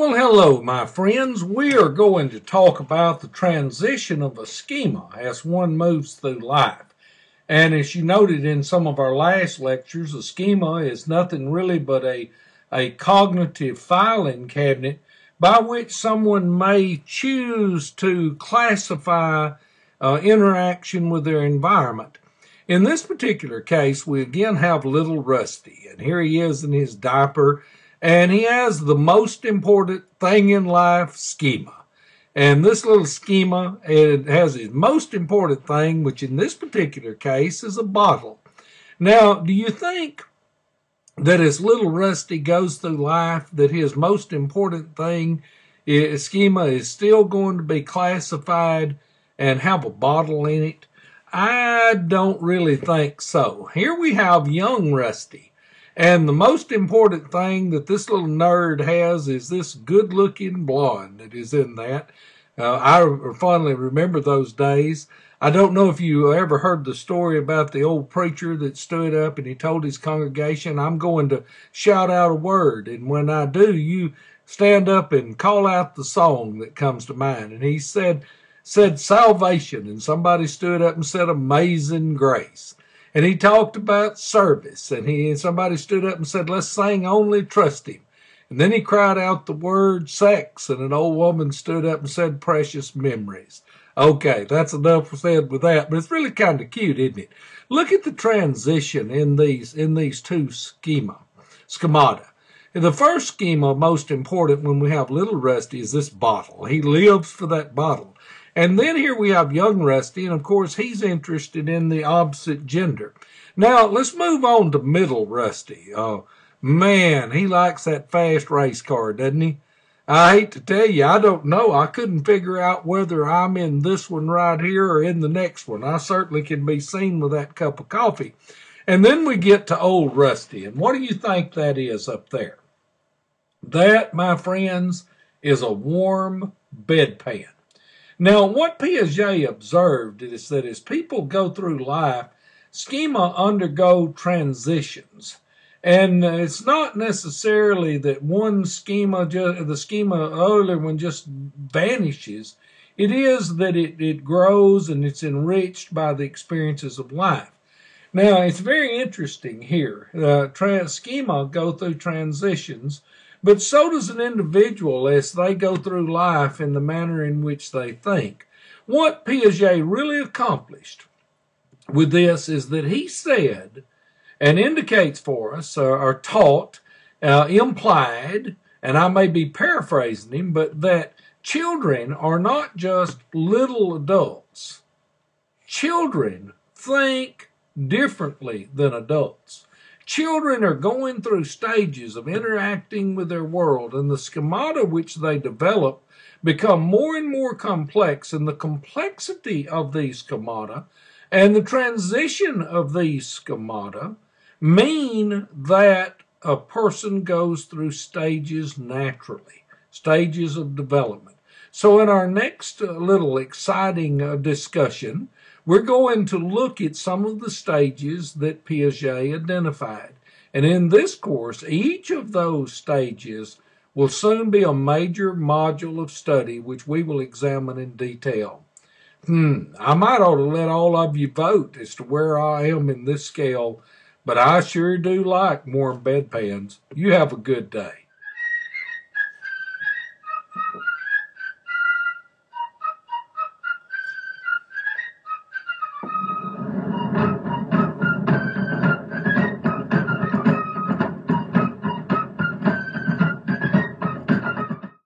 Well, hello, my friends. We are going to talk about the transition of a schema as one moves through life. And as you noted in some of our last lectures, a schema is nothing really but a cognitive filing cabinet by which someone may choose to classify interaction with their environment. In this particular case, we again have Little Rusty, and here he is in his diaper, and he has the most important thing in life, schema. And this little schema, it has his most important thing, which in this particular case is a bottle. Now, do you think that as Little Rusty goes through life, that his most important thing, his schema, is still going to be classified and have a bottle in it? I don't really think so. Here we have young Rusty. And the most important thing that this little nerd has is this good-looking blonde that is in that. I fondly remember those days. I don't know if you ever heard the story about the old preacher that stood up and he told his congregation, I'm going to shout out a word, and when I do, you stand up and call out the song that comes to mind. And he said salvation, and somebody stood up and said Amazing Grace. And he talked about service, and somebody stood up and said, let's sing Only Trust Him. And then he cried out the word sex, and an old woman stood up and said, Precious Memories. Okay, that's enough said with that, but it's really kind of cute, isn't it? Look at the transition in these two schemata. The first schema, most important when we have Little Rusty, is this bottle. He lives for that bottle. And then here we have young Rusty, and of course he's interested in the opposite gender. Now, let's move on to middle Rusty. Oh, man, he likes that fast race car, doesn't he? I hate to tell you, I don't know. I couldn't figure out whether I'm in this one right here or in the next one. I certainly can be seen with that cup of coffee. And then we get to old Rusty, and what do you think that is up there? That, my friends, is a warm bedpan. Now, what Piaget observed is that as people go through life, schema undergo transitions. And it's not necessarily that one schema, the schema earlier one just vanishes. It is that it grows and it's enriched by the experiences of life. Now, it's very interesting here. Schema go through transitions. But so does an individual as they go through life in the manner in which they think. What Piaget really accomplished with this is that he said, and indicates for us, or taught, implied, and I may be paraphrasing him, but that children are not just little adults. Children think differently than adults. Children are going through stages of interacting with their world, and the schemata which they develop become more and more complex, and the complexity of these schemata and the transition of these schemata mean that a person goes through stages naturally, stages of development. So in our next little exciting discussion, we're going to look at some of the stages that Piaget identified. And in this course, each of those stages will soon be a major module of study, which we will examine in detail. I might ought to let all of you vote as to where I am in this scale, but I sure do like warm bedpans. You have a good day.